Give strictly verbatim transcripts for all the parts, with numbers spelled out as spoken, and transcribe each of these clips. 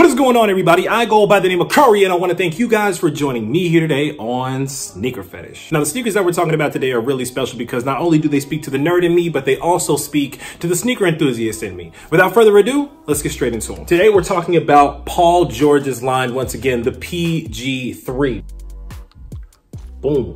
What is going on, everybody? I go by the name of Kyrie, and I want to thank you guys for joining me here today on Sneaker Fetish. Now, the sneakers that we're talking about today are really special because not only do they speak to the nerd in me, but they also speak to the sneaker enthusiast in me. Without further ado, let's get straight into them. Today, we're talking about Paul George's line, once again, the P G three. Boom.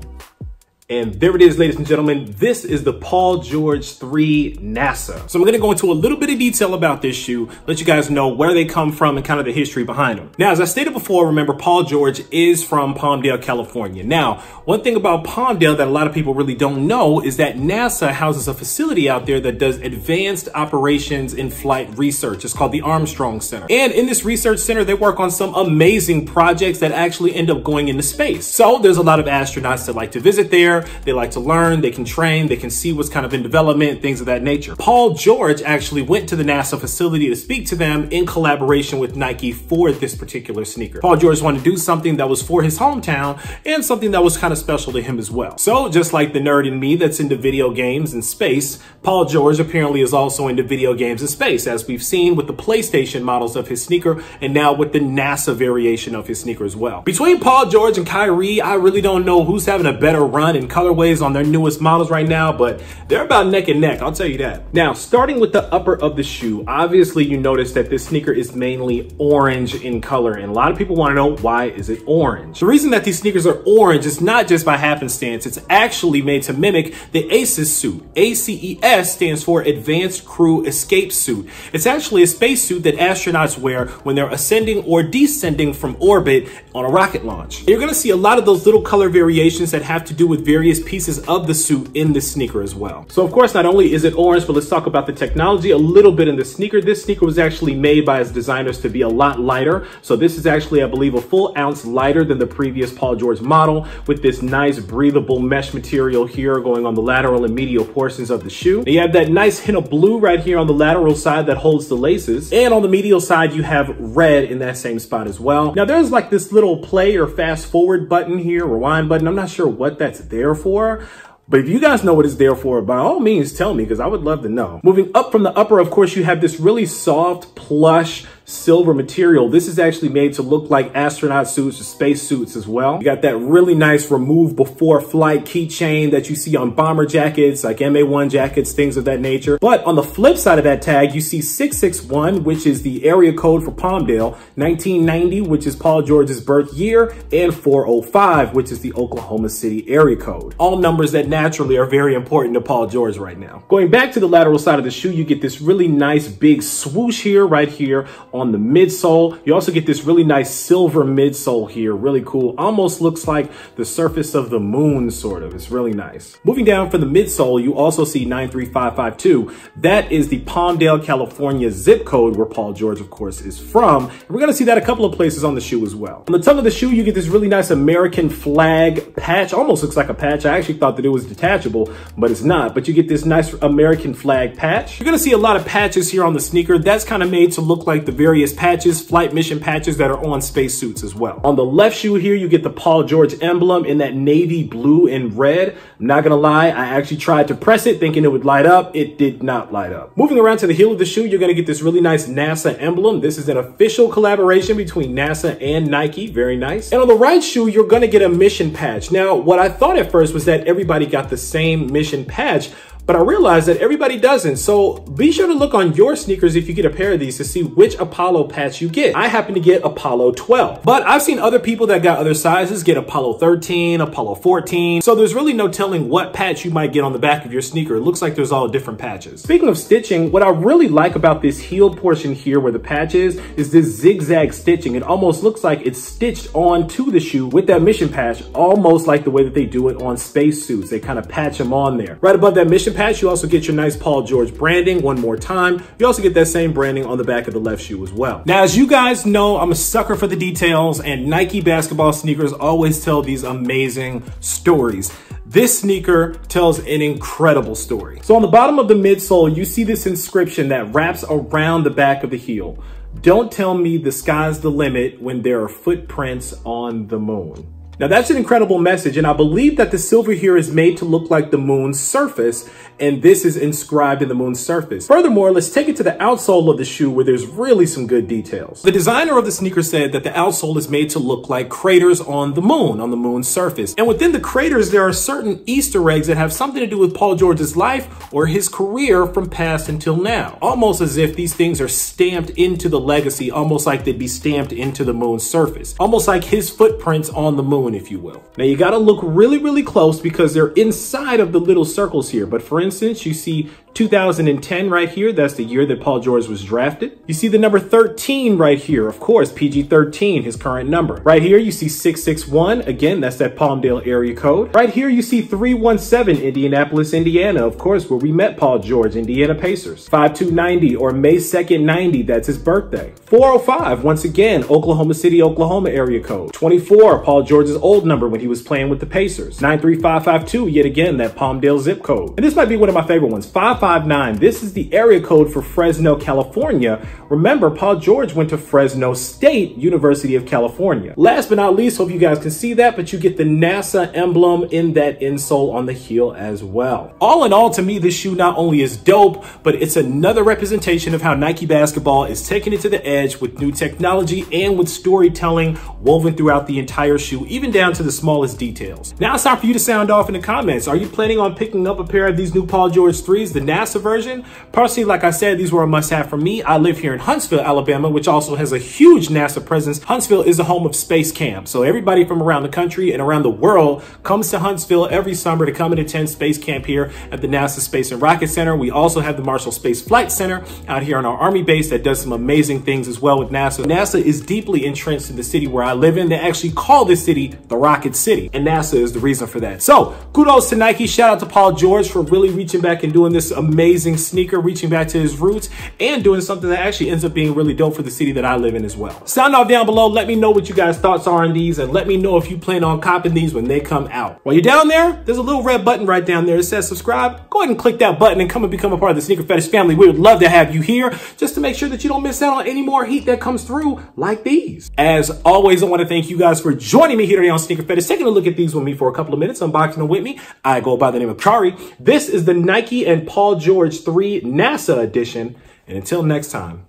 And there it is, ladies and gentlemen. This is the Paul George three NASA. So I'm going to go into a little bit of detail about this shoe, let you guys know where they come from and kind of the history behind them. Now, as I stated before, remember, Paul George is from Palmdale, California. Now, one thing about Palmdale that a lot of people really don't know is that NASA houses a facility out there that does advanced operations in flight research. It's called the Armstrong Center. And in this research center, they work on some amazing projects that actually end up going into space. So there's a lot of astronauts that like to visit there. They like to learn, they can train, they can see what's kind of in development, things of that nature. Paul George actually went to the NASA facility to speak to them in collaboration with Nike for this particular sneaker. Paul George wanted to do something that was for his hometown and something that was kind of special to him as well. So just like the nerd in me that's into video games and space, Paul George apparently is also into video games and space, as we've seen with the PlayStation models of his sneaker and now with the NASA variation of his sneaker as well. Between Paul George and Kyrie, I really don't know who's having a better run in colorways on their newest models right now, but they're about neck and neck, I'll tell you that. Now, starting with the upper of the shoe, obviously you notice that this sneaker is mainly orange in color, and a lot of people want to know, why is it orange? The reason that these sneakers are orange is not just by happenstance. It's actually made to mimic the ACES suit. ACES stands for Advanced Crew Escape Suit. It's actually a space suit that astronauts wear when they're ascending or descending from orbit on a rocket launch. And you're going to see a lot of those little color variations that have to do with various pieces of the suit in this sneaker as well. So of course, not only is it orange, but let's talk about the technology a little bit in the sneaker. This sneaker was actually made by its designers to be a lot lighter. So this is actually, I believe, a full ounce lighter than the previous Paul George model, with this nice breathable mesh material here going on the lateral and medial portions of the shoe. Now you have that nice hint of blue right here on the lateral side that holds the laces. And on the medial side, you have red in that same spot as well. Now there's like this little play or fast forward button here, rewind button. I'm not sure what that's there. Therefore, but if you guys know what it's there for, by all means, tell me, because I would love to know. Moving up from the upper, of course, you have this really soft, plush, silver material. This is actually made to look like astronaut suits or space suits as well. You got that really nice remove before flight keychain that you see on bomber jackets, like M A one jackets, things of that nature. But on the flip side of that tag, you see six six one, which is the area code for Palmdale, nineteen ninety, which is Paul George's birth year, and four oh five, which is the Oklahoma City area code. All numbers that naturally are very important to Paul George right now. Going back to the lateral side of the shoe, you get this really nice big swoosh here, right here on the midsole. You also get this really nice silver midsole here, really cool. Almost looks like the surface of the moon, sort of. It's really nice. Moving down for the midsole, you also see nine three five five two. That is the Palmdale, California zip code where Paul George, of course, is from. And we're gonna see that a couple of places on the shoe as well. On the tongue of the shoe, you get this really nice American flag patch. Almost looks like a patch. I actually thought that it was detachable, but it's not. But you get this nice American flag patch. You're gonna see a lot of patches here on the sneaker. That's kind of made to look like the very various patches, flight mission patches that are on spacesuits as well. On the left shoe here, you get the Paul George emblem in that navy blue and red. I'm not gonna lie, I actually tried to press it thinking it would light up. It did not light up. Moving around to the heel of the shoe, you're gonna get this really nice NASA emblem. This is an official collaboration between NASA and Nike. Very nice. And on the right shoe, you're gonna get a mission patch. Now, what I thought at first was that everybody got the same mission patch, but I realized that everybody doesn't. So be sure to look on your sneakers if you get a pair of these to see which Apollo patch you get. I happen to get Apollo twelve, but I've seen other people that got other sizes get Apollo thirteen, Apollo fourteen. So there's really no telling what patch you might get on the back of your sneaker. It looks like there's all different patches. Speaking of stitching, what I really like about this heel portion here where the patch is, is this zigzag stitching. It almost looks like it's stitched onto the shoe with that mission patch, almost like the way that they do it on spacesuits. They kind of patch them on there. Right above that mission patch, you also get your nice Paul George branding one more time. You also get that same branding on the back of the left shoe as well. Now, as you guys know, I'm a sucker for the details, and Nike basketball sneakers always tell these amazing stories. This sneaker tells an incredible story. So on the bottom of the midsole, you see this inscription that wraps around the back of the heel. Don't tell me the sky's the limit when there are footprints on the moon. Now that's an incredible message, and I believe that the silver here is made to look like the moon's surface, and this is inscribed in the moon's surface. Furthermore, let's take it to the outsole of the shoe where there's really some good details. The designer of the sneaker said that the outsole is made to look like craters on the moon, on the moon's surface. And within the craters, there are certain Easter eggs that have something to do with Paul George's life or his career from past until now. Almost as if these things are stamped into the legacy, almost like they'd be stamped into the moon's surface, almost like his footprints on the moon, if you will. Now you gotta look really, really close because they're inside of the little circles here. But for instance, you see two thousand ten right here. That's the year that Paul George was drafted. You see the number thirteen right here. Of course, P G thirteen, his current number. Right here, you see six six one. Again, that's that Palmdale area code. Right here, you see three one seven, Indianapolis, Indiana. Of course, where we met Paul George, Indiana Pacers. five two ninety or May second ninety, that's his birthday. four oh five, once again, Oklahoma City, Oklahoma area code. twenty-four, Paul George's old number when he was playing with the Pacers. nine three five five two, yet again, that Palmdale zip code. And this might be one of my favorite ones, five five nine. This is the area code for Fresno, California. Remember, Paul George went to Fresno State, University of California. Last but not least, hope you guys can see that, but you get the NASA emblem in that insole on the heel as well. All in all, to me, this shoe not only is dope, but it's another representation of how Nike basketball is taking it to the edge with new technology and with storytelling woven throughout the entire shoe, even down to the smallest details. Now it's time for you to sound off in the comments. Are you planning on picking up a pair of these new Paul George threes, the NASA version? Personally, like I said, these were a must-have for me. I live here in Huntsville, Alabama, which also has a huge NASA presence. Huntsville is the home of Space Camp, so everybody from around the country and around the world comes to Huntsville every summer to come and attend Space Camp here at the NASA Space and Rocket Center. We also have the Marshall Space Flight Center out here on our Army base that does some amazing things as well with NASA. NASA is deeply entrenched in the city where I live in. They actually call this city the Rocket City, and NASA is the reason for that. So kudos to Nike, shout out to Paul George for really reaching back and doing this amazing sneaker, reaching back to his roots and doing something that actually ends up being really dope for the city that I live in as well. Sound off down below, let me know what you guys thoughts are on these, and let me know if you plan on copping these when they come out. While you're down there, there's a little red button right down there that says subscribe. Go ahead and click that button and come and become a part of the Sneaker Fetish family. We would love to have you here just to make sure that you don't miss out on any more heat that comes through like these. As always, I want to thank you guys for joining me here today on Sneaker Fetish, taking a look at these with me for a couple of minutes, unboxing them with me. I go by the name of Kyrie. This is the Nike and Paul George three NASA edition. And until next time,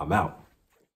I'm out.